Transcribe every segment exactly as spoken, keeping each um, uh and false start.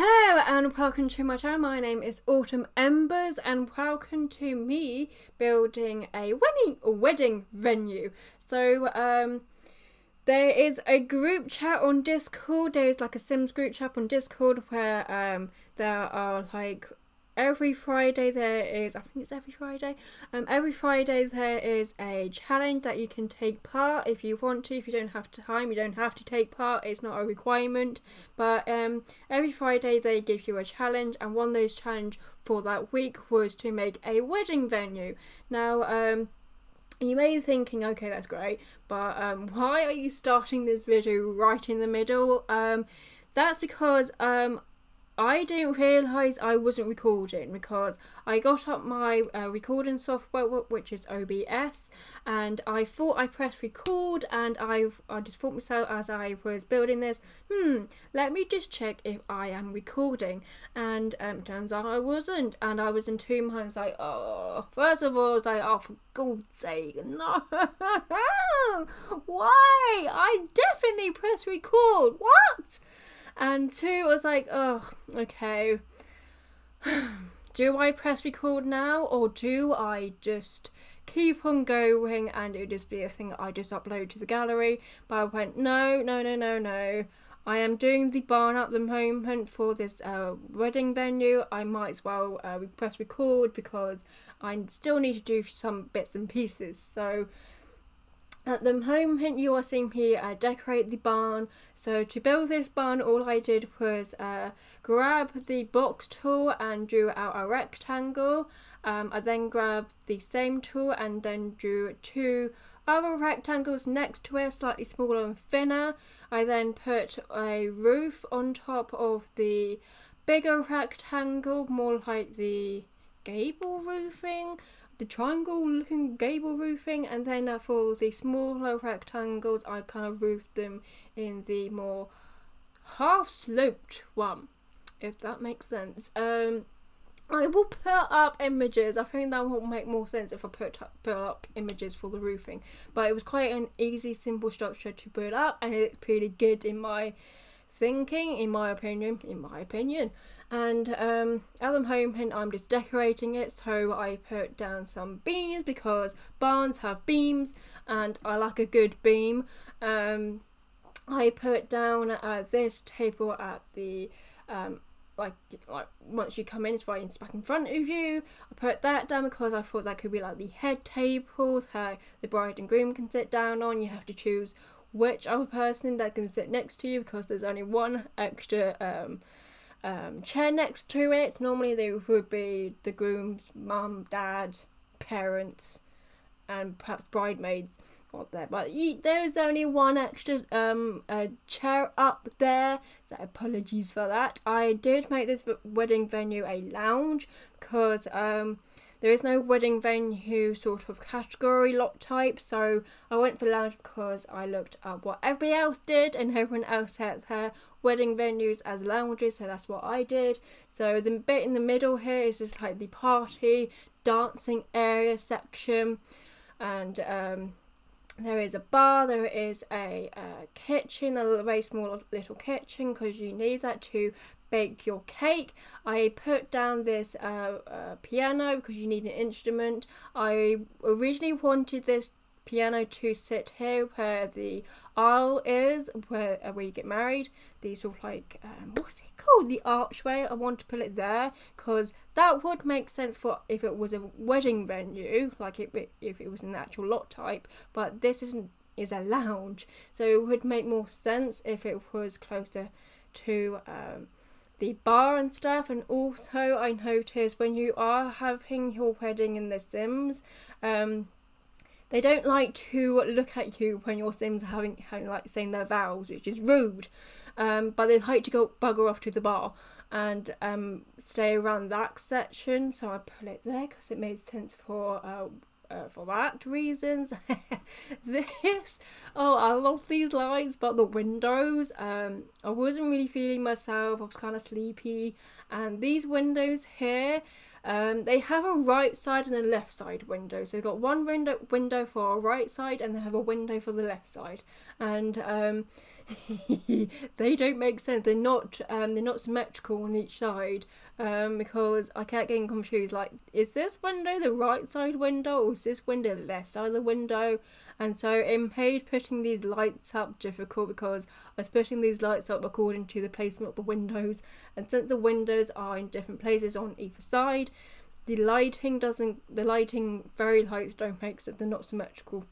Hello and welcome to my channel. My name is Autumn Embers and welcome to me building a wedding wedding venue. So um, there is a group chat on Discord. There is like a Sims group chat on Discord where um, there are like every Friday there is, I think it's every Friday, um, every Friday there is a challenge that you can take part if you want to. If you don't have time, you don't have to take part, it's not a requirement, but um, every Friday they give you a challenge, and one of those challenges for that week was to make a wedding venue. Now um, you may be thinking, okay, that's great, but um, why are you starting this video right in the middle? Um, that's because um, I didn't realise I wasn't recording, because I got up my uh, recording software, which is O B S, and I thought I pressed record, and I've, I just thought myself as I was building this, hmm, let me just check if I am recording, and um, turns out I wasn't, and I was in two minds like, oh, first of all, I was like, oh, for God's sake, no, why? I definitely pressed record, what? And two, I was like, oh, okay, do I press record now, or do I just keep on going and it would just be a thing that I just upload to the gallery? But I went, no, no, no, no, no. I am doing the barn at the moment for this uh, wedding venue. I might as well uh, press record because I still need to do some bits and pieces. So at the moment you are seeing me uh, decorate the barn. So to build this barn, all I did was uh, grab the box tool and drew out a rectangle. Um, I then grabbed the same tool and then drew two other rectangles next to it, slightly smaller and thinner. I then put a roof on top of the bigger rectangle, more like the gable roofing, the triangle looking gable roofing, and then uh, for the smaller rectangles I kind of roofed them in the more half sloped one, if that makes sense. um I will put up images. I think that will make more sense if I put up, put up images for the roofing, but it was quite an easy, simple structure to put up, and it's pretty good in my thinking, in my opinion, in my opinion. And um, at the moment I'm just decorating it, so I put down some beams because barns have beams and I like a good beam. Um, I put down uh, this table at the um, like like once you come in, it's right it's back in front of you. I put that down because I thought that could be like the head table that the bride and groom can sit down on. You have to choose which other person that can sit next to you because there's only one extra um, um, chair next to it. Normally there would be the groom's mum, dad, parents, and perhaps bridesmaids up there, but you, there is only one extra um, uh, chair up there, so apologies for that. I did make this wedding venue a lounge because um, there is no wedding venue sort of category lot type, so I went for lounge because I looked at what everybody else did, and everyone else had their wedding venues as lounges, so that's what I did. So the bit in the middle here is just like the party dancing area section, and um, there is a bar, there is a, a kitchen, a very small little kitchen because you need that to bake your cake. I put down this uh, uh, piano because you need an instrument. I originally wanted this piano to sit here where the aisle is, where, uh, where you get married. These sort of like, um, what's it called? The archway. I want to put it there because that would make sense for if it was a wedding venue, like it, if it was an actual lot type, but this isn't, is a lounge. So it would make more sense if it was closer to um, the bar and stuff. And also I noticed when you are having your wedding in the Sims, um, they don't like to look at you when your Sims are having, having like saying their vows, which is rude, um, but they like to go bugger off to the bar and um, stay around that section. So I put it there because it made sense for uh, Uh, for that reasons. This, oh, I love these lights, but the windows, um, I wasn't really feeling myself, I was kind of sleepy, and these windows here, um, they have a right side and a left side window, so they've got one window window for a right side and they have a window for the left side, and um, They don't make sense. They're not um they're not symmetrical on each side, um because I kept getting confused, like, is this window the right side window or is this window the left side of the window? And so it made putting these lights up difficult, because I was putting these lights up according to the placement of the windows, and since the windows are in different places on either side, the lighting doesn't the lighting fairy lights don't make sense. They're not symmetrical.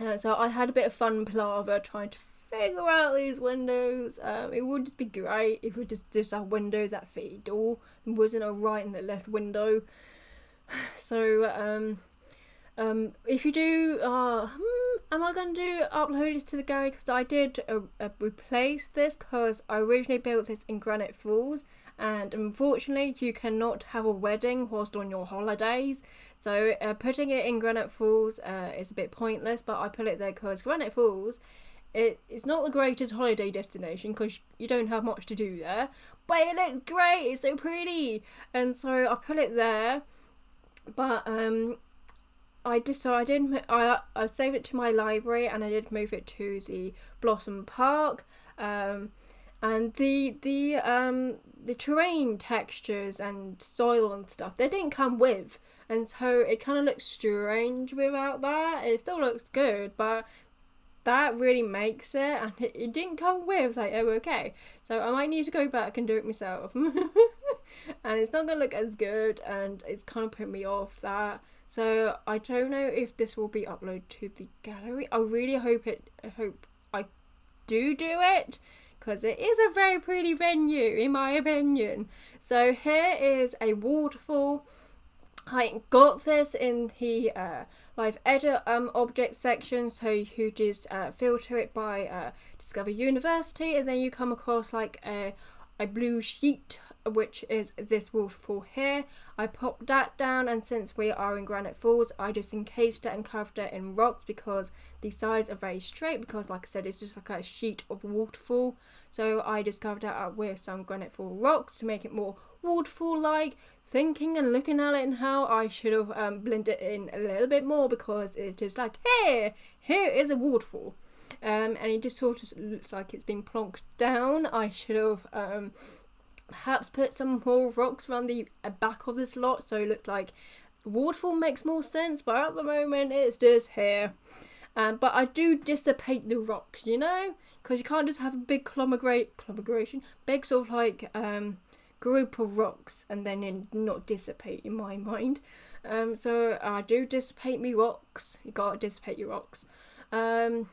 Uh, so I had a bit of fun palaver trying to figure out these windows. Um, it would just be great if we just just have windows that fit your door and wasn't a right and a left window. So um, um, if you do, uh, hmm, am I going to do upload this to the gallery? Because I did uh, uh, replace this, because I originally built this in Granite Falls, and unfortunately you cannot have a wedding whilst on your holidays. So uh, putting it in Granite Falls uh, is a bit pointless, but I put it there because Granite Falls, it, it's not the greatest holiday destination because you don't have much to do there, but it looks great, it's so pretty, and so I put it there. But um, I just so I did I I saved it to my library, and I did move it to the Blossom Park, um, and the the um the terrain textures and soil and stuff, they didn't come with. And so it kind of looks strange without that. It still looks good, but that really makes it. And it, it didn't come with. I was like, oh, okay. So I might need to go back and do it myself. And it's not going to look as good. And it's kind of put me off that. So I don't know if this will be uploaded to the gallery. I really hope it. I hope I do do it, because it is a very pretty venue, in my opinion. So here is a waterfall. I got this in the uh, live edit um, object section, so you just uh, filter it by uh, Discover University, and then you come across like a, a blue sheet, which is this waterfall here. I popped that down, and since we are in Granite Falls, I just encased it and covered it in rocks, because the sides are very straight, because like I said, it's just like a sheet of waterfall. So I just covered it up with some Granite Fall rocks to make it more waterfall-like. Thinking and looking at it and how I should have um, blended it in a little bit more, because it's just like, hey, here is a waterfall, um, and it just sort of looks like it's been plonked down. I should have um, perhaps put some more rocks around the back of this lot, so it looks like waterfall makes more sense, but at the moment it's just here. Um, but I do dissipate the rocks, you know, because you can't just have a big conglomeration, big sort of like um, group of rocks and then not dissipate, in my mind. Um, so I do dissipate me rocks. You gotta dissipate your rocks. Um,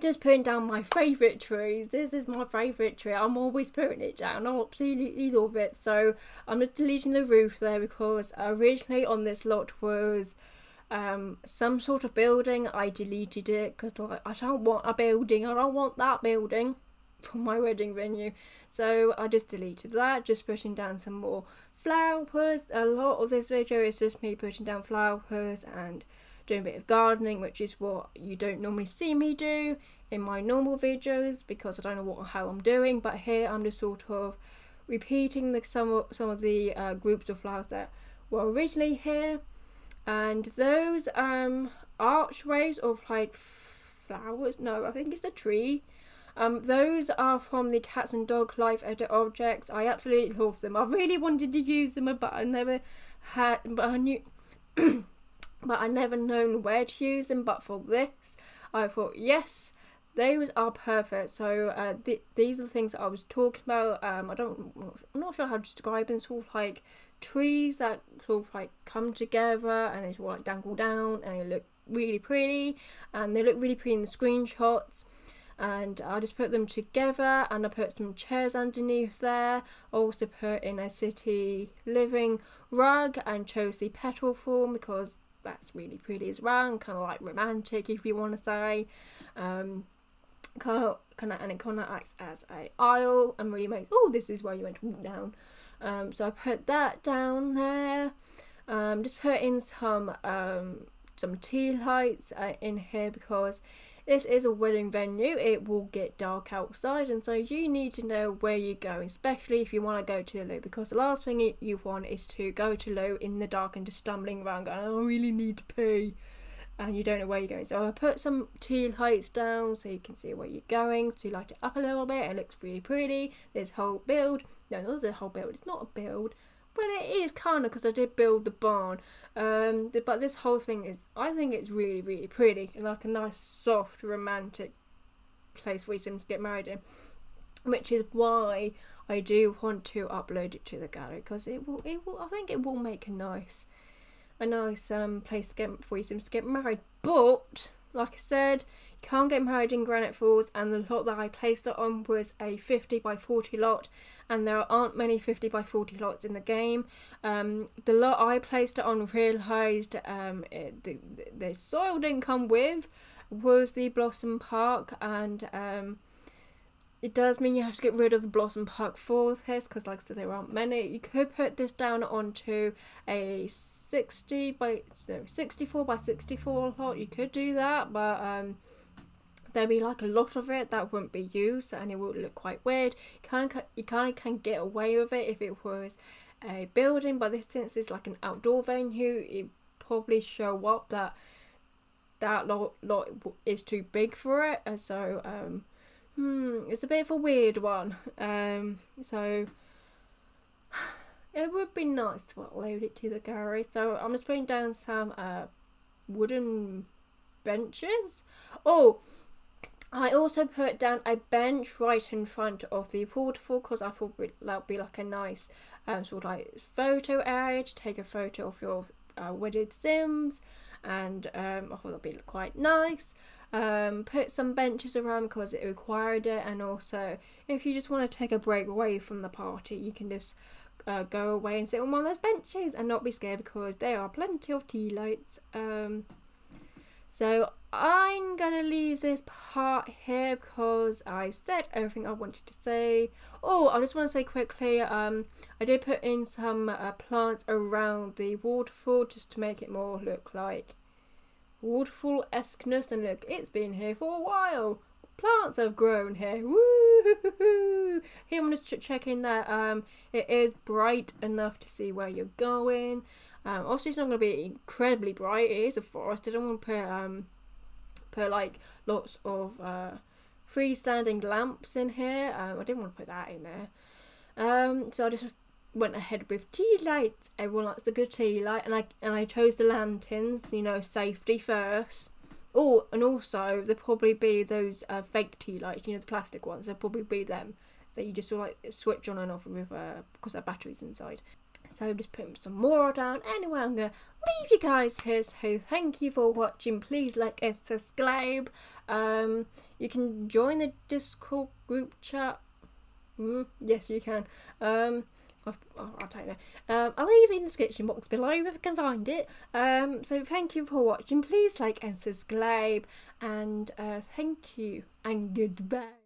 just putting down my favourite trees. This is my favourite tree. I'm always putting it down. I absolutely love it. So I'm just deleting the roof there, because originally on this lot was um, some sort of building. I deleted it because, like, I don't want a building. I don't want that building for my wedding venue. So I just deleted that, just putting down some more flowers. A lot of this video is just me putting down flowers and doing a bit of gardening, which is what you don't normally see me do in my normal videos, because I don't know what how I'm doing. But here I'm just sort of repeating the some of, some of the uh, groups of flowers that were originally here, and those um archways of like flowers, no, I think it's a tree. Um, those are from the Cats and Dogs live edit objects. I absolutely love them. I really wanted to use them, but I never had, but I knew, but I never known where to use them. But for this, I thought, yes, those are perfect. So uh, th these are the things that I was talking about. Um, I don't, I'm not sure how to describe them. Sort of like trees that sort of like come together and they sort of like dangle down and they look really pretty, and they look really pretty in the screenshots. And I just put them together, and I put some chairs underneath there. I also put in a city living rug and chose the petal form because that's really pretty as well, and kind of like romantic, if you want to say. Um, kind of, kind of, and it kind of acts as a aisle and really makes, oh, this is where you went to walk down. Um, so I put that down there. Um, just put in some um, some tea lights uh, in here, because this is a wedding venue, it will get dark outside, and so you need to know where you're going, especially if you want to go to the loo, because the last thing you, you want is to go to loo in the dark and just stumbling around going, I really need to pee. and you don't know where you're going. So I put some tea lights down so you can see where you're going, so you light it up a little bit. It looks really pretty. This whole build, no, not the whole build, it's not a build, but it is kind of, because I did build the barn. Um, but this whole thing is, I think it's really, really pretty, and like a nice, soft, romantic place where you seem to get married in, which is why I do want to upload it to the gallery, because it will, it will, I think it will make a nice, a nice um place to get for you to get married. But like I said, you can't get married in Granite Falls, and the lot that I placed it on was a fifty by forty lot, and there aren't many fifty by forty lots in the game. Um, the lot I placed it on realised um it, the, the soil didn't come with was the Blossom Park, and um it does mean you have to get rid of the Blossom Park for this, because like I said, there aren't many. You could put this down onto a sixty by, no, sixty-four by sixty-four lot. You could do that, but um, there'd be like a lot of it that wouldn't be used, and it would look quite weird. You kind of, you kind of can get away with it if it was a building, but this, since it's like an outdoor venue, it probably show up that that lot, lot is too big for it, and so um. Hmm, it's a bit of a weird one. Um, so it would be nice to upload it to the gallery. So I'm just putting down some uh, wooden benches. Oh, I also put down a bench right in front of the waterfall, because I thought that would be like a nice um, sort of like photo area to take a photo of your Uh, wedded Sims, and um, I thought that'd be quite nice. Um, put some benches around because it required it, and also if you just want to take a break away from the party, you can just uh, go away and sit on one of those benches and not be scared, because there are plenty of tea lights. Um, so I'm gonna leave this part here because I said everything I wanted to say. Oh, I just want to say quickly, um, I did put in some uh, plants around the waterfall just to make it more look like waterfall-esque-ness, and look, it's been here for a while. Plants have grown here. Woo-hoo-hoo-hoo. Here I'm just checking that um, it is bright enough to see where you're going. Um, obviously it's not going to be incredibly bright, it is a forest. I don't want to put um, put like lots of uh, freestanding lamps in here. um, I didn't want to put that in there, um, so I just went ahead with tea lights. Everyone likes a good tea light, and I, and I chose the lanterns, you know, safety first. Oh, and also there'll probably be those uh, fake tea lights, you know, the plastic ones. There'll probably be them that you just sort of like switch on and off with, uh, because there are batteries inside. So just putting some more down. Anyway, I'm going to leave you guys here. So thank you for watching. Please like and subscribe. Um, you can join the Discord group chat. Mm, yes, you can. Um, I, I don't know. Um, I'll leave it in the description box below if I can find it. Um, so thank you for watching. Please like and subscribe. And uh, thank you. And goodbye.